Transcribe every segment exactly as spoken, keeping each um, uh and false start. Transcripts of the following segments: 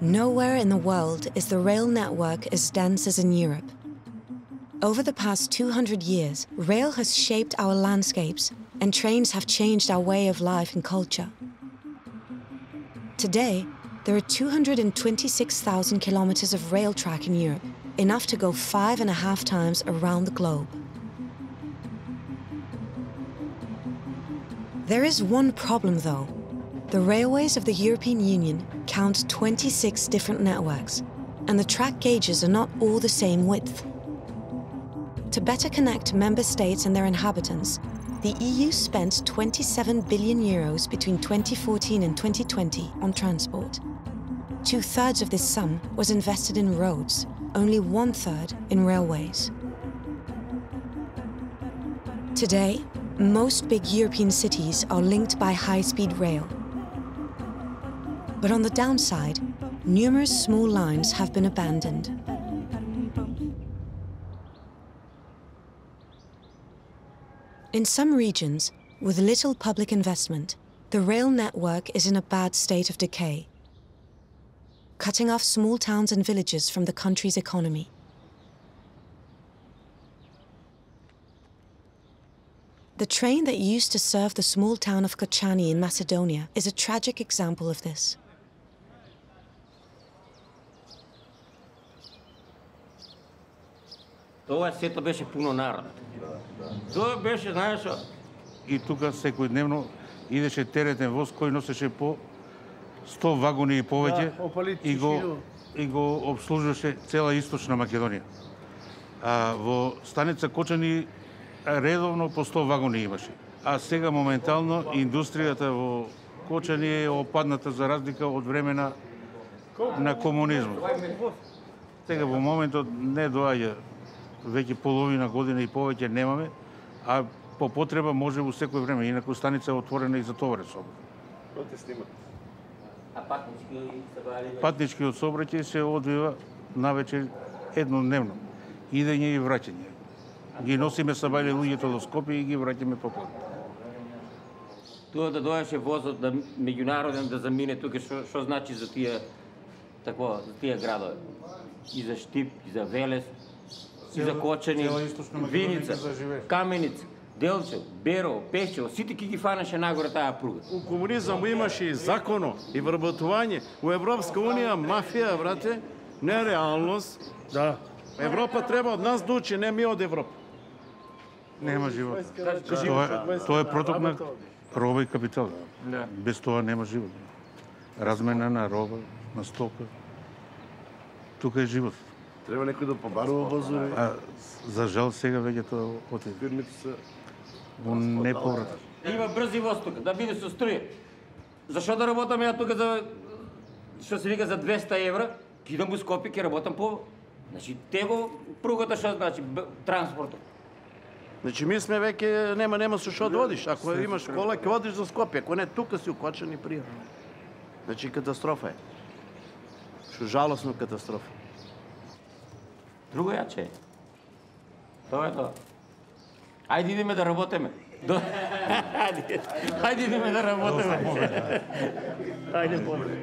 Nowhere in the world is the rail network as dense as in Europe. Over the past two hundred years, rail has shaped our landscapes and trains have changed our way of life and culture. Today, there are two hundred twenty-six thousand kilometers of rail track in Europe, enough to go five and a half times around the globe. There is one problem, though. The railways of the European Union count twenty-six different networks, and the track gauges are not all the same width. To better connect member states and their inhabitants, the E U spent twenty-seven billion euros between twenty fourteen and twenty twenty on transport. Two-thirds of this sum was invested in roads, only one-third in railways. Today, most big European cities are linked by high-speed rail. But on the downside, numerous small lines have been abandoned. In some regions, with little public investment, the rail network is in a bad state of decay, cutting off small towns and villages from the country's economy. The train that used to serve the small town of Koçani in Macedonia is a tragic example of this. Това сето беше пуно народ. Тоа беше, знаеш, и тука секојдневно идеше теретен воз кој носеше по сто вагони и повеќе и го и го обслужуваше цела Источна Македонија. А во станица Коçани редовно по сто вагони имаше. А сега моментално индустријата во Коçани е опадната за разлика од време на на комунизмот. Сега во моментот не доаѓа. Веќе половина година и повеќе немаме, а по потреба може во секој време, инаку станица е отворена и за товар сообраќај. Кој те снима? А патнички Патничкиот сообраќај се одвива навечер еднодневно, идење и враќање. Ги носиме сабајле луѓето до Скопје и ги враќаме попладне. Тоа да доаѓаше возот да меѓународен да замине тука, што, што значи за тие такво, за тие градови. И за Штип, и за Велес, и за Коçани, Виница, Каменица, Делце, Беро, Пече, сите ки ги фанеше нагоре таа пруга. У комунизам имаше и законо, и вработување. У Европска Унија мафија, врате, нереалност. Да. Европа треба од нас да учи, не ми од Европа. Нема живот. Тоа е проток на роба и капитал. Без тоа нема живот. Размена на роба, на стока. Тука е живот. Треба некој да побарува возови. А за жал сега веќе тоа оти. Фирмите се во неповрат. Има брзи воз тука, да биде со струја. Зашо да работам ја тука за што се вика за двеста евра, кидам во Скопје ќе работам по. Значи тего пругата што значи транспортот. Значи ми сме веќе нема нема со што да одиш. Ако имаш кола ќе одиш до Скопје, ако не тука си укочен и пријат. Значи катастрофа е. Што жалосно катастрофа. Друго јаче е. Тоа е тоа. Ајде идеме да работеме. Ајде идеме да работеме. Ајде повеќе.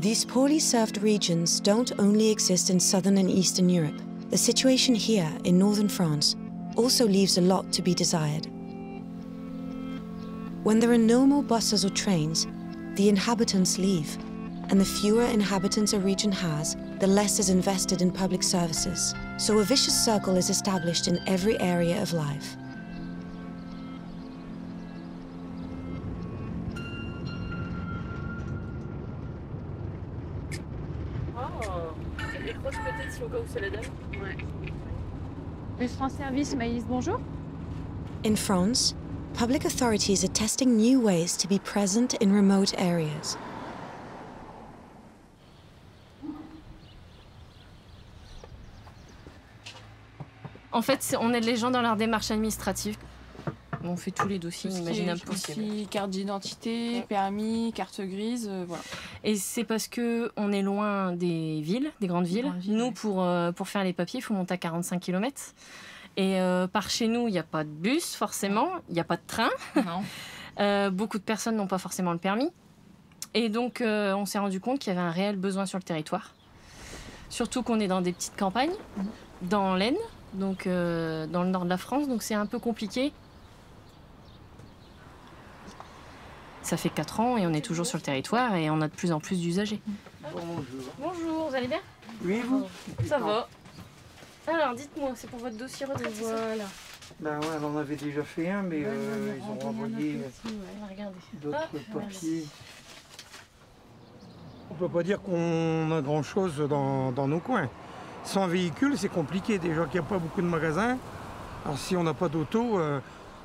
These poorly served regions don't only exist in southern and eastern Europe. The situation here in northern France also leaves a lot to be desired. When there are no more buses or trains, the inhabitants leave. And the fewer inhabitants a region has, the less is invested in public services. So a vicious circle is established in every area of life. In France, public authorities are testing new ways to be present in remote areas. En fait, on aide les gens dans leur démarche administrative. On fait tous les dossiers imaginables possibles. Carte d'identité, permis, carte grise, euh, voilà. Et c'est parce qu'on est loin des villes, des grandes villes. Nous, pour, euh, pour faire les papiers, il faut monter à quarante-cinq kilomètres. Et euh, par chez nous, il n'y a pas de bus, forcément. Il n'y a pas de train. Non. euh, beaucoup de personnes n'ont pas forcément le permis. Et donc, euh, on s'est rendu compte qu'il y avait un réel besoin sur le territoire. Surtout qu'on est dans des petites campagnes, mmh. dans l'Aisne, donc euh, dans le nord de la France, donc c'est un peu compliqué. Ça fait quatre ans et on est toujours sur le territoire et on a de plus en plus d'usagers. Bonjour. Bonjour, vous allez bien? Oui, vous? Ça va. Alors, dites-moi, c'est pour votre dossier Rodrigo. Voilà. Ben ouais, on en avait déjà fait un, mais ouais, euh, ils ont envoyé d'autres ouais. ah, papiers. On ne peut pas dire qu'on a grand-chose dans, dans nos coins. Sans véhicule, c'est compliqué. Déjà qu'il n'y a pas beaucoup de magasins. Alors, si on n'a pas d'auto, il euh,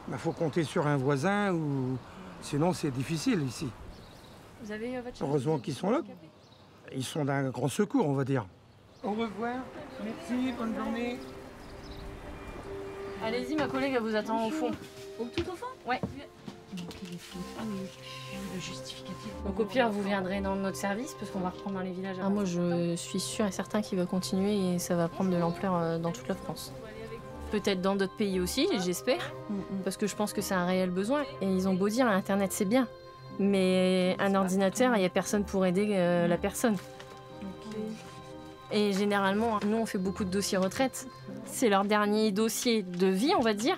ben, faut compter sur un voisin ou... Sinon, c'est difficile ici. Vous avez, euh, votre Heureusement qu'ils sont là. Ils sont d'un grand secours, on va dire. Au revoir. Merci, bonne journée. Allez-y, ma collègue elle vous attend au fond. Au tout au fond? Ouais. Donc au pire, vous viendrez dans notre service parce qu'on va reprendre dans les villages. Ah, moi, je suis sûre et certain qu'il va continuer et ça va prendre de l'ampleur dans toute la France. Peut-être dans d'autres pays aussi, j'espère, parce que je pense que c'est un réel besoin. Et ils ont beau dire, Internet c'est bien, mais un ordinateur, il n'y a personne pour aider euh, la personne. Et généralement, nous on fait beaucoup de dossiers retraite. C'est leur dernier dossier de vie, on va dire.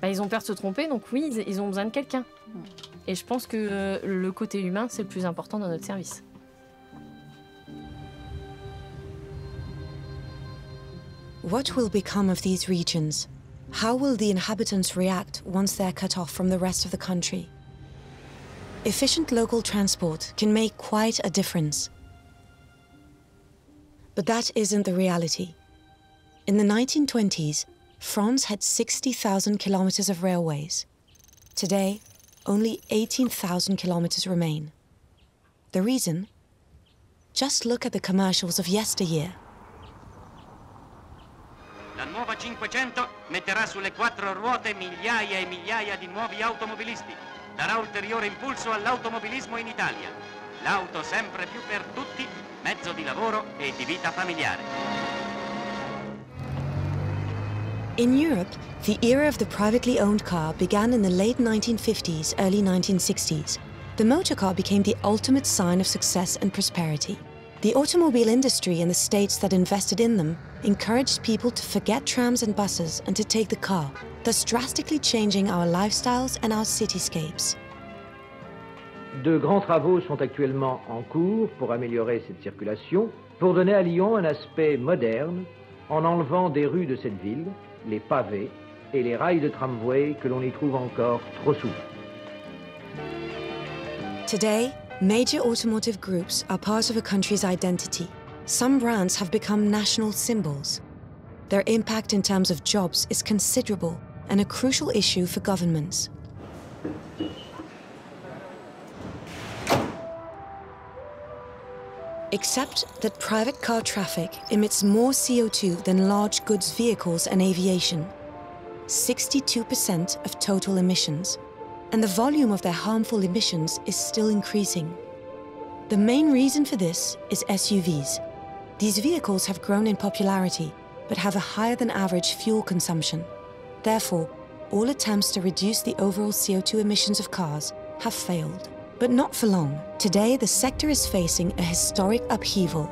Bah, ils ont peur de se tromper, donc oui, ils ont besoin de quelqu'un. Et je pense que euh, le côté humain, c'est le plus important dans notre service. What will become of these regions? How will the inhabitants react once they're cut off from the rest of the country? Efficient local transport can make quite a difference. But that isn't the reality. In the nineteen twenties, France had sixty thousand kilometers of railways. Today, only eighteen thousand kilometers remain. The reason? Just look at the commercials of yesteryear. La nuova cinquecento metterà sulle quattro ruote migliaia e migliaia di nuovi automobilisti. Darà ulteriore impulso all'automobilismo in Italia. L'auto sempre più per tutti, mezzo di lavoro e di vita familiare. In Europe, the era of the privately owned car began in the late nineteen fifties, early nineteen sixties. The motor car became the ultimate sign of success and prosperity. The automobile industry and the states that invested in them encouraged people to forget trams and buses and to take the car, thus drastically changing our lifestyles and our cityscapes. De grands travaux sont actuellement en cours pour améliorer cette circulation, pour donner à Lyon un aspect moderne en enlevant des rues de cette ville, les pavés et les rails de tramway que l'on y trouve encore trop souvent. Today, major automotive groups are part of a country's identity. Some brands have become national symbols. Their impact in terms of jobs is considerable and a crucial issue for governments. Except that private car traffic emits more C O two than large goods vehicles and aviation. sixty-two percent of total emissions. And the volume of their harmful emissions is still increasing. The main reason for this is S U Vs. These vehicles have grown in popularity, but have a higher than average fuel consumption. Therefore, all attempts to reduce the overall C O two emissions of cars have failed. But not for long. Today, the sector is facing a historic upheaval.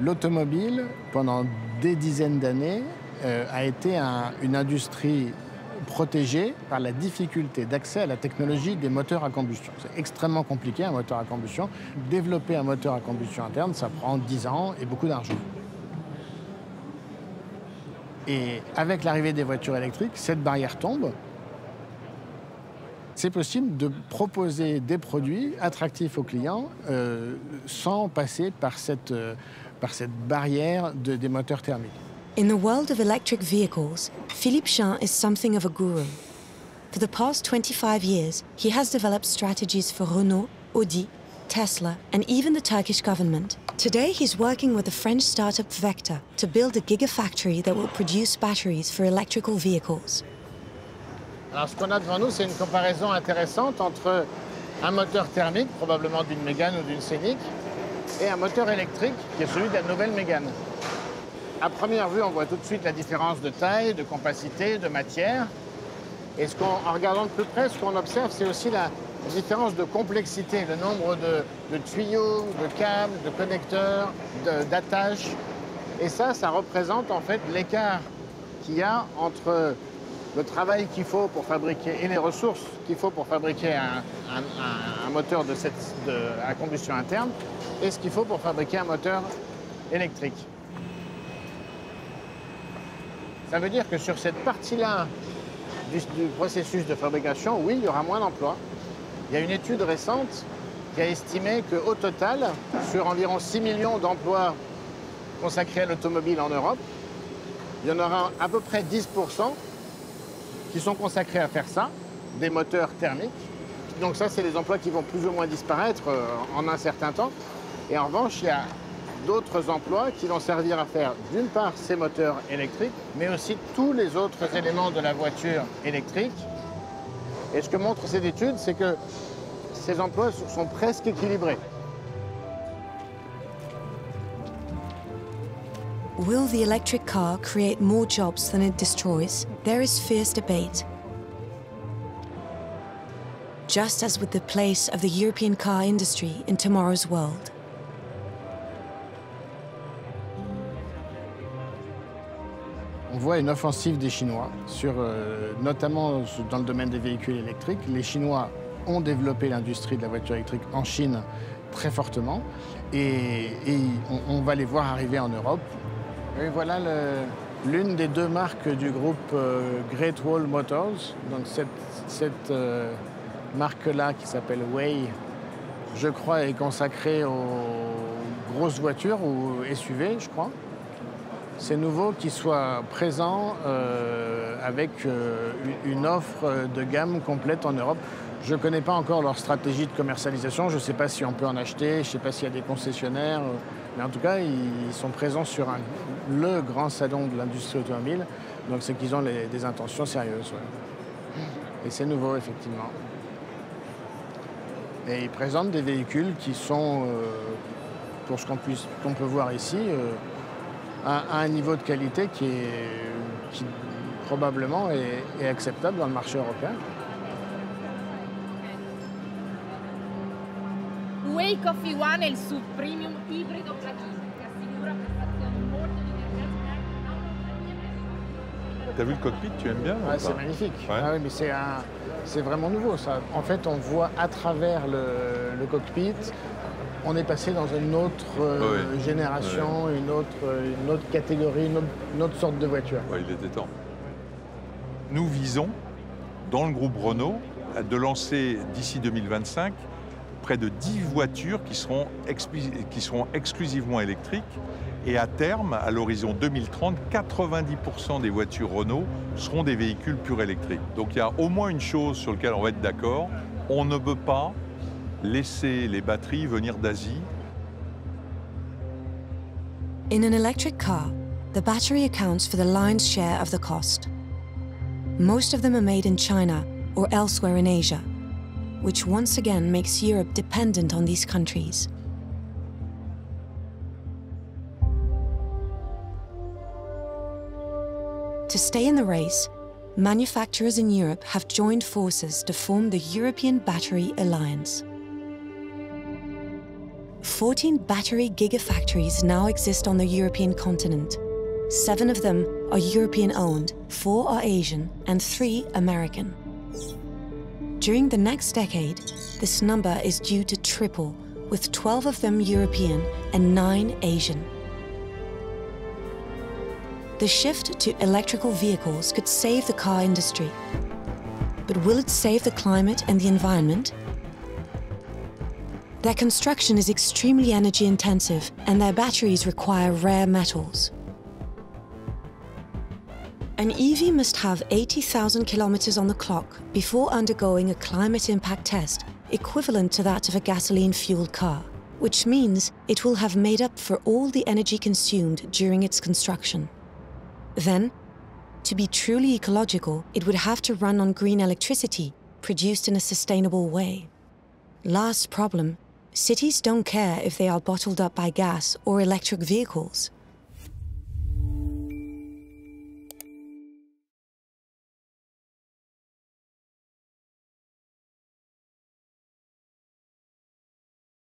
L'automobile, pendant des dizaines d'années, euh, a été un, une industrie protégée par la difficulté d'accès à la technologie des moteurs à combustion. C'est extrêmement compliqué, un moteur à combustion. Développer un moteur à combustion interne, ça prend dix ans et beaucoup d'argent. Et avec l'arrivée des voitures électriques, cette barrière tombe. C'est possible de proposer des produits attractifs aux clients euh, sans passer par cette... Euh, par cette barrière de, des moteurs thermiques. In the world of electric vehicles, Philippe Chan is something of a guru. For the past twenty-five years, he has developed strategies for Renault, Audi, Tesla, and even the Turkish government. Today, he's working with the French startup Vector to build a gigafactory that will produce batteries for electrical vehicles. Alors, ce qu'on a devant nous, c'est une comparaison intéressante entre un moteur thermique, probablement d'une Megane ou d'une Scenic, et un moteur électrique qui est celui de la nouvelle Megane. À première vue, on voit tout de suite la différence de taille, de compacité, de matière. Et ce qu'on, en regardant de plus près, ce qu'on observe, c'est aussi la différence de complexité, le nombre de, de tuyaux, de câbles, de connecteurs, d'attaches. Et ça, ça représente en fait l'écart qu'il y a entre le travail qu'il faut pour fabriquer et les ressources qu'il faut pour fabriquer un, un, un moteur de cette, de, à combustion interne et ce qu'il faut pour fabriquer un moteur électrique. Ça veut dire que sur cette partie-là du, du processus de fabrication, oui, il y aura moins d'emplois. Il y a une étude récente qui a estimé qu'au total, sur environ six millions d'emplois consacrés à l'automobile en Europe, il y en aura à peu près dix pour cent qui sont consacrés à faire ça, des moteurs thermiques. Donc ça, c'est les emplois qui vont plus ou moins disparaître en un certain temps. Et en revanche, il y a d'autres emplois qui vont servir à faire, d'une part, ces moteurs électriques, mais aussi tous les autres éléments de la voiture électrique. Et ce que montre cette étude, c'est que ces emplois sont presque équilibrés. Will the electric car create more jobs than it destroys? There is fierce debate. Just as with the place of the European car industry in tomorrow's world. On voit une offensive des Chinois, sur, euh, notamment dans le domaine des véhicules électriques. Les Chinois ont développé l'industrie de la voiture électrique en Chine très fortement et, et on, on va les voir arriver en Europe. Et voilà l'une des deux marques du groupe euh, Great Wall Motors, donc cette, cette euh, marque-là qui s'appelle Wei, je crois, est consacrée aux grosses voitures, ou S U V, je crois. C'est nouveau qu'ils soient présents euh, avec euh, une offre de gamme complète en Europe. Je ne connais pas encore leur stratégie de commercialisation, je ne sais pas si on peut en acheter, je ne sais pas s'il y a des concessionnaires, mais en tout cas, ils sont présents sur un, le grand salon de l'industrie automobile, donc c'est qu'ils ont les, des intentions sérieuses. Ouais. Et c'est nouveau, effectivement. Et ils présentent des véhicules qui sont, euh, pour ce qu'on puisse, qu'on peut voir ici, euh, à un niveau de qualité qui, est, qui probablement est, est acceptable dans le marché européen. Wei Coffee One è il suo premium ibrido plug-in che assicura prestazioni molto diverse anche T'as vu le cockpit, tu aimes bien? Ouais, c'est magnifique. Ouais. Ah oui, mais c'est un, c'est vraiment nouveau ça. En fait, on voit à travers le, le cockpit. On est passé dans une autre euh, oui. génération, oui. Une, autre, une autre catégorie, une autre, une autre sorte de voiture. Oui, il était temps. Nous visons, dans le groupe Renault, de lancer d'ici deux mille vingt-cinq près de dix voitures qui seront, qui seront exclusivement électriques. Et à terme, à l'horizon deux mille trente, quatre-vingt-dix pour cent des voitures Renault seront des véhicules purs électriques. Donc il y a au moins une chose sur laquelle on va être d'accord, on ne peut pas laisser les batteries venir d'Asie. In an electric car, the battery accounts for the lion's share of the cost. Most of them are made in China or elsewhere in Asia, which once again makes Europe dependent on these countries. To stay in the race, manufacturers in Europe have joined forces to form the European Battery Alliance. fourteen battery gigafactories now exist on the European continent. Seven of them are European-owned, four are Asian, and three American. During the next decade, this number is due to triple, with twelve of them European and nine Asian. The shift to electrical vehicles could save the car industry. But will it save the climate and the environment? Their construction is extremely energy intensive and their batteries require rare metals. An E V must have eighty thousand kilometers on the clock before undergoing a climate impact test equivalent to that of a gasoline-fueled car, which means it will have made up for all the energy consumed during its construction. Then, to be truly ecological, it would have to run on green electricity produced in a sustainable way. Last problem, Cities don't care if they are bottled up by gas or electric vehicles.